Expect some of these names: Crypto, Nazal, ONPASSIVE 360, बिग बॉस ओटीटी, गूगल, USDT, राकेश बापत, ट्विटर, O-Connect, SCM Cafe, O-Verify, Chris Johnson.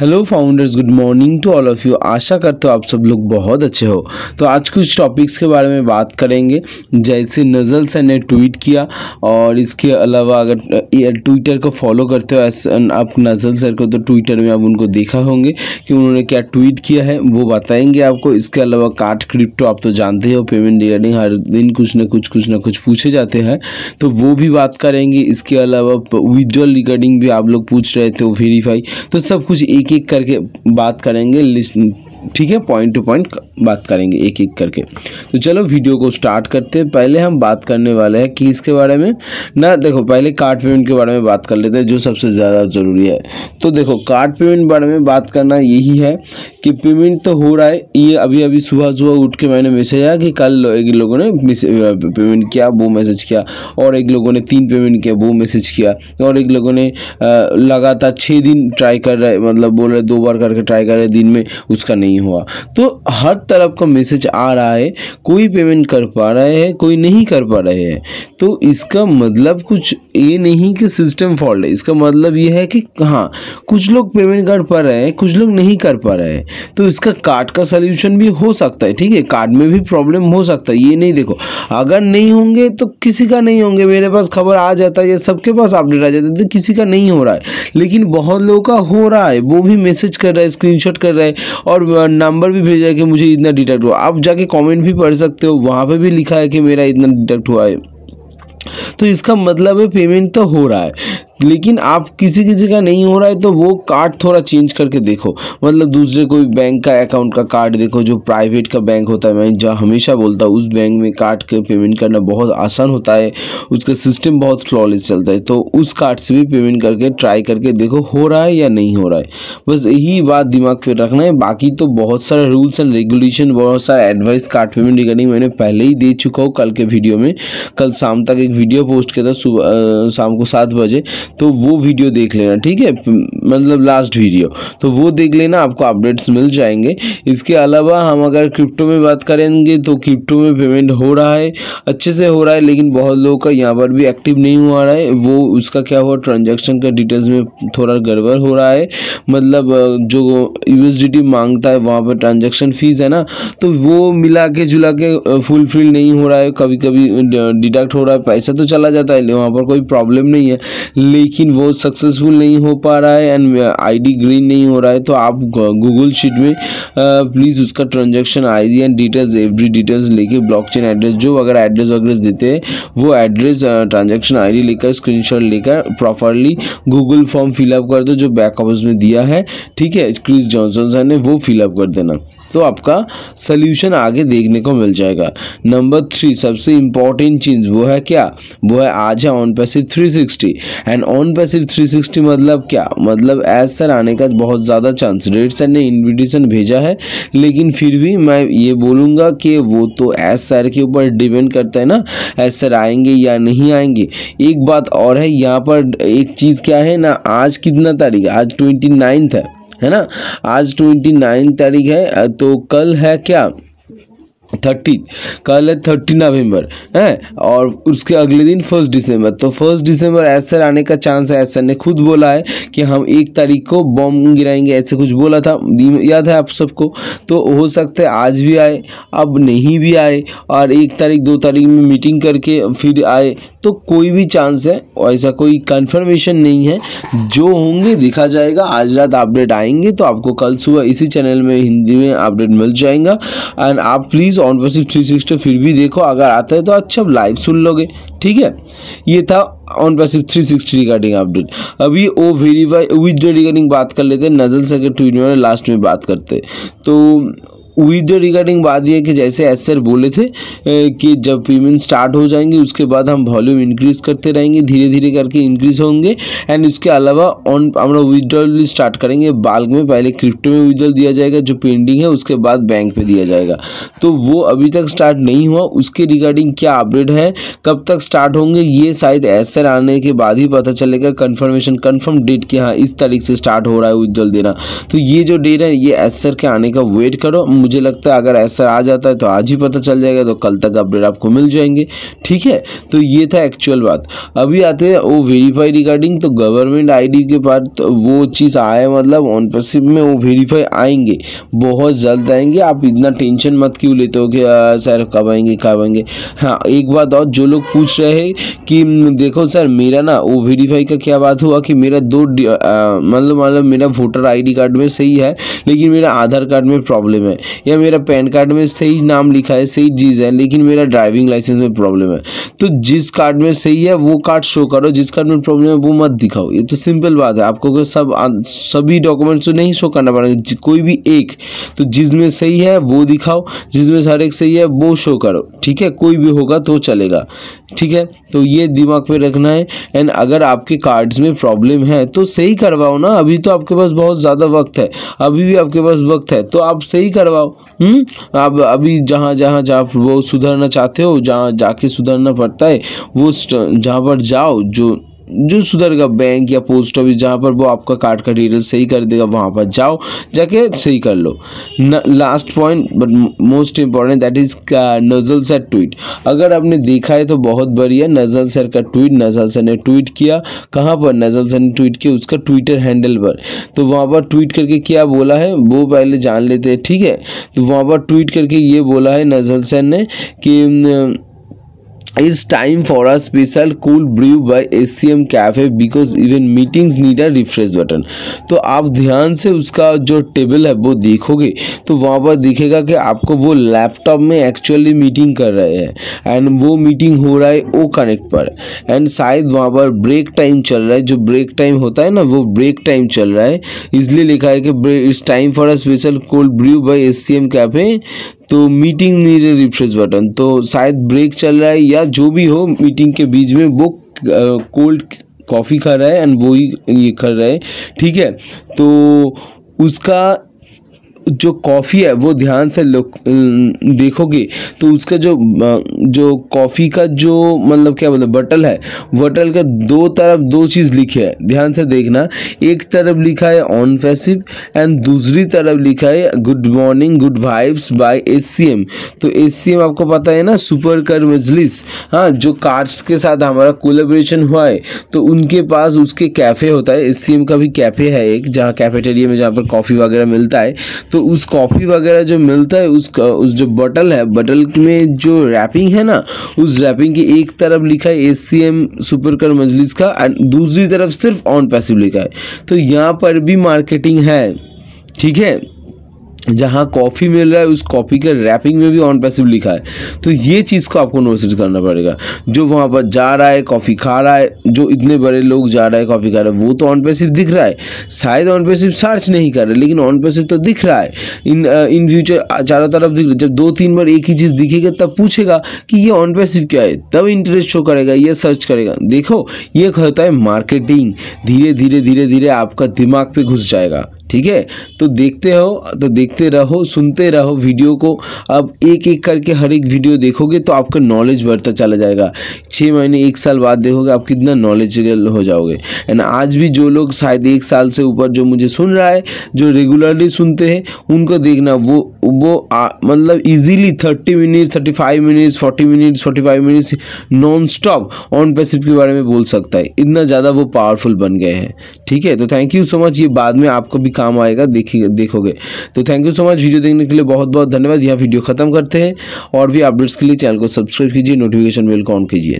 Hello founders, good morning to all of you. आशा करते हो आप सब लोग बहुत अच्छे हो। तो आज कुछ टॉपिक्स के बारे में बात करेंगे, जैसे नज़ल सर ने ट्वीट किया, और इसके अलावा अगर ट्विटर को फॉलो करते हो आप नज़ल सर को, तो ट्विटर में आप उनको देखा होंगे कि उन्होंने क्या ट्वीट किया है, वो बताएंगे आपको। इसके अलावा कार्ट क्रिप्टो आप तो जानते हो, पेमेंट रिगार्डिंग हर दिन कुछ ना कुछ पूछे जाते हैं, तो वो भी बात करेंगे। इसके अलावा विजुअल रिगार्डिंग भी आप लोग पूछ रहे थे, वेरीफाई, तो सब कुछ एक एक करके बात करेंगे। लिस्ट ठीक है, पॉइंट टू पॉइंट बात करेंगे एक एक करके। तो चलो वीडियो को स्टार्ट करते हैं। पहले हम बात करने वाले हैं कि इसके बारे में ना, देखो पहले कार्ड पेमेंट के बारे में बात कर लेते हैं, जो सबसे ज़्यादा ज़रूरी है। तो देखो कार्ड पेमेंट बारे में बात करना यही है कि पेमेंट तो हो रहा है। ये अभी सुबह उठ के मैंने मैसेज आया कि कल एक लोगों ने पेमेंट किया, वो मैसेज किया, और एक लोगों ने 3 पेमेंट किया, वो मैसेज किया, और एक लोगों ने लगातार 6 दिन ट्राई कर रहे, मतलब बोल रहे 2 बार करके ट्राई कर रहे दिन में, उसका नहीं हुआ। तो हर तरफ का मैसेज आ रहा है, कोई पेमेंट कर पा रहे हैं, कोई नहीं कर पा रहे हैं। तो इसका मतलब कुछ ये नहीं कि सिस्टम फॉल्ट है, इसका मतलब ये है कि हाँ, कुछ लोग पेमेंट कर पा रहे हैं, कुछ लोग नहीं कर पा रहे हैं। तो इसका कार्ड का सॉल्यूशन भी हो सकता है, ठीक है, कार्ड में भी प्रॉब्लम हो सकता है। ये नहीं, देखो अगर नहीं होंगे तो किसी का नहीं होंगे, मेरे पास खबर आ जाता है, सबके पास अपडेट आ जाता है, तो किसी का नहीं हो रहा है, लेकिन बहुत लोगों का हो रहा है। वो भी मैसेज कर रहा है, स्क्रीनशॉट कर रहा है, और नंबर भी भेजा है कि मुझे इतना डिडक्ट हुआ। आप जाके कमेंट भी पढ़ सकते हो, वहाँ पे भी लिखा है कि मेरा इतना डिडक्ट हुआ है। तो इसका मतलब है पेमेंट तो हो रहा है, लेकिन आप किसी का नहीं हो रहा है, तो वो कार्ड थोड़ा चेंज करके देखो। मतलब दूसरे कोई बैंक का अकाउंट का कार्ड देखो, जो प्राइवेट का बैंक होता है, मैं जहाँ हमेशा बोलता हूँ उस बैंक में कार्ड के पेमेंट करना बहुत आसान होता है, उसका सिस्टम बहुत फ्लॉलेस चलता है। तो उस कार्ड से भी पेमेंट करके ट्राई करके देखो हो रहा है या नहीं हो रहा है, बस यही बात दिमाग पर रखना है। बाकी तो बहुत सारे रूल्स एंड रेगुलेशन, बहुत सारे एडवाइस कार्ड पेमेंट रिगार्डिंग मैंने पहले ही दे चुका हूँ कल के वीडियो में। कल शाम तक एक वीडियो पोस्ट किया था शाम को 7 बजे, तो वो वीडियो देख लेना, ठीक है, मतलब लास्ट वीडियो, तो वो देख लेना, आपको अपडेट्स मिल जाएंगे। इसके अलावा हम अगर क्रिप्टो में बात करेंगे तो क्रिप्टो में पेमेंट हो रहा है, अच्छे से हो रहा है, लेकिन बहुत लोगों का यहाँ पर भी एक्टिव नहीं हुआ रहा है। वो उसका क्या हुआ, ट्रांजैक्शन का डिटेल्स में थोड़ा गड़बड़ हो रहा है, मतलब जो USDT मांगता है वहाँ पर ट्रांजेक्शन फीस है ना, तो वो मिला के जुला के फुलफिल नहीं हो रहा है, कभी कभी डिडक्ट हो रहा है, पैसा तो चला जाता है, वहाँ पर कोई प्रॉब्लम नहीं है, लेकिन वो सक्सेसफुल नहीं हो पा रहा है, एंड आईडी ग्रीन नहीं हो रहा है। तो आप गूगल शीट में प्लीज़ उसका transaction ID and details, every details लेके, ब्लॉकचेन एड्रेस, जो अगर एड्रेस वगैरह देते हैं वो एड्रेस, ट्रांजैक्शन आईडी लेकर, स्क्रीनशॉट लेकर प्रॉपरली गूगल फॉर्म फिलअप कर दो, जो बैक ऑफिस में दिया है, ठीक है, क्रिस जॉनसन सर ने, वो फिलअप कर देना, तो आपका सल्यूशन आगे देखने को मिल जाएगा। नंबर 3, सबसे इम्पॉर्टेंट चीज़ वो है क्या, वो है आज है ONPASSIVE 360। एंड ONPASSIVE 360 मतलब क्या, मतलब एज सर आने का बहुत ज़्यादा चांस। रेड सर ने इन्विटेशन भेजा है, लेकिन फिर भी मैं ये बोलूँगा कि वो तो एज सर के ऊपर डिपेंड करता है ना, एज सर आएंगे या नहीं आएंगे। एक बात और है यहाँ पर, एक चीज़ क्या है ना, आज कितना तारीख है, आज 29th है ना, आज 29 तारीख है, तो कल है क्या 30, कल है 30 नवंबर है, और उसके अगले दिन 1 दिसंबर। तो 1 दिसंबर एस सर आने का चांस है। एस सर ने खुद बोला है कि हम 1 तारीख को बॉम्ब गिराएंगे, ऐसे कुछ बोला था, याद है आप सबको। तो हो सकता है आज भी आए, अब नहीं भी आए, और 1 तारीख 2 तारीख में मीटिंग करके फिर आए, तो कोई भी चांस है, ऐसा कोई कन्फर्मेशन नहीं है। जो होंगे देखा जाएगा, आज रात अपडेट आएंगे, तो आपको कल सुबह इसी चैनल में हिंदी में अपडेट मिल जाएगा। एंड आप प्लीज़ ONPASSIVE 360 फिर भी देखो, अगर आता है तो अच्छा लाइव सुन लोगे, ठीक है। ये था ONPASSIVE 360 रिगार्डिंग अपडेट। अभी ओ वेरीफाई विड्रॉ रिगार्डिंग बात कर लेते हैं, नज़ल सर के ट्वीट में लास्ट में बात करते। तो विड्रॉ रिगार्डिंग बात यह है कि जैसे एस सर बोले थे कि जब पेमेंट स्टार्ट हो जाएंगे उसके बाद हम वॉल्यूम इंक्रीज करते रहेंगे, धीरे धीरे करके इंक्रीज होंगे। एंड उसके अलावा हम विड्रॉल भी स्टार्ट करेंगे बल्क में, पहले क्रिप्टो में विड्रॉल दिया जाएगा जो पेंडिंग है, उसके बाद बैंक पे दिया जाएगा। तो वो अभी तक स्टार्ट नहीं हुआ, उसके रिगार्डिंग क्या अपडेट है, कब तक स्टार्ट होंगे, ये शायद एस सर आने के बाद ही पता चलेगा, कन्फर्म डेट कि हाँ इस तारीख से स्टार्ट हो रहा है विड्रॉल देना। तो ये जो डेट है ये एस सर के आने का वेट करो, मुझे लगता है अगर ऐसा आ जाता है तो आज ही पता चल जाएगा, तो कल तक अपडेट आपको मिल जाएंगे। ठीक है, तो ये था एक्चुअल बात। अभी आते हैं वो वेरीफाई रिगार्डिंग, तो गवर्नमेंट आईडी के पास तो वो चीज़ आए, मतलब ऑनपासिव में वो वेरीफाई आएंगे, बहुत जल्द आएंगे। आप इतना टेंशन मत क्यों लेते हो कि सर कब आएंगे कब आएंगे। हाँ, एक बात और, जो लोग पूछ रहे हैं कि देखो सर मेरा ना वो वेरीफाई का क्या बात हुआ कि मेरा दो मतलब मेरा वोटर आईडी कार्ड में सही है लेकिन मेरा आधार कार्ड में प्रॉब्लम है, या मेरा पैन कार्ड में सही नाम लिखा है सही चीज़ है लेकिन मेरा ड्राइविंग लाइसेंस में प्रॉब्लम है। तो जिस कार्ड में सही है वो कार्ड शो करो, जिस कार्ड में प्रॉब्लम है वो मत दिखाओ। ये तो सिंपल बात है, आपको सभी डॉक्यूमेंट्स तो नहीं शो करना पड़ेगा, कोई भी एक, तो जिसमें सही है वो दिखाओ, जिसमें हर एक सही है वो शो करो। ठीक है, कोई भी होगा तो चलेगा। ठीक है, तो ये दिमाग में रखना है। एंड अगर आपके कार्ड्स में प्रॉब्लम है तो सही करवाओ ना, अभी तो आपके पास बहुत ज़्यादा वक्त है, अभी भी आपके पास वक्त है तो आप सही करवाओ। आप अभी जहाँ जहाँ जहाँ वो सुधरना चाहते हो, जहाँ जाके सुधरना पड़ता है वो जहाँ पर जाओ, जो सुधर का बैंक या पोस्ट ऑफिस जहाँ पर वो आपका कार्ड का डिटेल सही कर देगा वहाँ पर जाओ, जाके सही कर लो। Last point but most important, that is नज़ल सर ट्वीट। अगर आपने देखा है तो बहुत बढ़िया, नज़ल सर का ट्वीट, नज़ल सर ने ट्वीट किया। कहाँ पर नज़ल सर ने ट्वीट किया? उसका ट्विटर हैंडल पर। तो वहाँ पर ट्वीट करके क्या बोला है वो पहले जान लेते हैं। ठीक है, तो वहाँ पर ट्वीट करके ये बोला है नज़ल सर ने कि It's time for a special cool brew by SCM Cafe because even meetings need a refresh button। तो आप ध्यान से उसका जो टेबल है वो देखोगे तो वहाँ पर दिखेगा कि आपको वो लैपटॉप में एक्चुअली मीटिंग कर रहे हैं, एंड वो मीटिंग हो रहा है O-Connect पर, एंड शायद वहाँ पर ब्रेक टाइम चल रहा है, जो ब्रेक टाइम होता है ना वो ब्रेक टाइम चल रहा है, इसलिए लिखा है कि it's time for a special cold brew by SCM Cafe तो meeting need a refresh button. तो शायद ब्रेक चल रहा है या जो भी हो, मीटिंग के बीच में वो कोल्ड कॉफ़ी खा रहा है एंड वो ही ये कर रहा है। ठीक है, तो उसका जो कॉफ़ी है वो ध्यान से देखोगे तो उसका जो कॉफ़ी का जो मतलब क्या बोलते बटल है, बटल का दो तरफ दो चीज़ लिखे है, ध्यान से देखना। एक तरफ लिखा है ऑनपासिव एंड दूसरी तरफ लिखा है good morning good vibes by SCM। तो SCM आपको पता है ना, सुपर कर मजलिस, हाँ, जो कार्ड्स के साथ हमारा कोलेब्रेशन हुआ है तो उनके पास उसके कैफ़े होता है। SCM का भी कैफ़े है एक, जहाँ कैफेटेरिया में जहाँ पर कॉफ़ी वगैरह मिलता है, तो उस कॉफ़ी वगैरह जो मिलता है उसका उस जो बॉटल है, बॉटल में जो रैपिंग है ना, उस रैपिंग की एक तरफ लिखा है SCM सुपरकर मजलिस का एंड दूसरी तरफ सिर्फ ऑनपासिव लिखा है। तो यहाँ पर भी मार्केटिंग है। ठीक है, जहाँ कॉफ़ी मिल रहा है उस कॉफ़ी के रैपिंग में भी ऑनपासिव लिखा है। तो ये चीज़ को आपको नोटिस करना पड़ेगा। जो वहाँ पर जा रहा है कॉफ़ी खा रहा है, जो इतने बड़े लोग जा रहा है कॉफ़ी खा रहा है, वो तो ऑनपासिव दिख रहा है, शायद ऑनपासिव सर्च नहीं कर रहे लेकिन ऑनपासिव तो दिख रहा है। इन फ्यूचर चारों तरफ दिख रहा है। जब दो तीन बार एक ही चीज़ दिखेगा तब पूछेगा कि ये ऑनपासिव क्या है, तब इंटरेस्ट शो करेगा, यह सर्च करेगा। देखो, ये होता है मार्केटिंग। धीरे धीरे धीरे धीरे आपका दिमाग पर घुस जाएगा। ठीक है, तो देखते हो, तो देखते रहो, सुनते रहो वीडियो को। अब एक एक करके हर एक वीडियो देखोगे तो आपका नॉलेज बढ़ता चला जाएगा। 6 महीने 1 साल बाद देखोगे आप कितना नॉलेजेबल हो जाओगे। एंड आज भी जो लोग शायद 1 साल से ऊपर जो मुझे सुन रहा है, जो रेगुलरली सुनते हैं, उनको देखना वो मतलब easily 30 minutes 35 minutes 40 minutes 45 minutes non stop Onpassive के बारे में बोल सकता है। इतना ज़्यादा वो पावरफुल बन गए हैं। ठीक है, तो थैंक यू सो मच। ये बाद में आपको भी काम आएगा, देखोगे। तो thank you so much, video देखने के लिए बहुत बहुत धन्यवाद। यहाँ वीडियो खत्म करते हैं। और भी अपडेट्स के लिए चैनल को सब्सक्राइब कीजिए, नोटिफिकेशन बेल को ऑन कीजिए।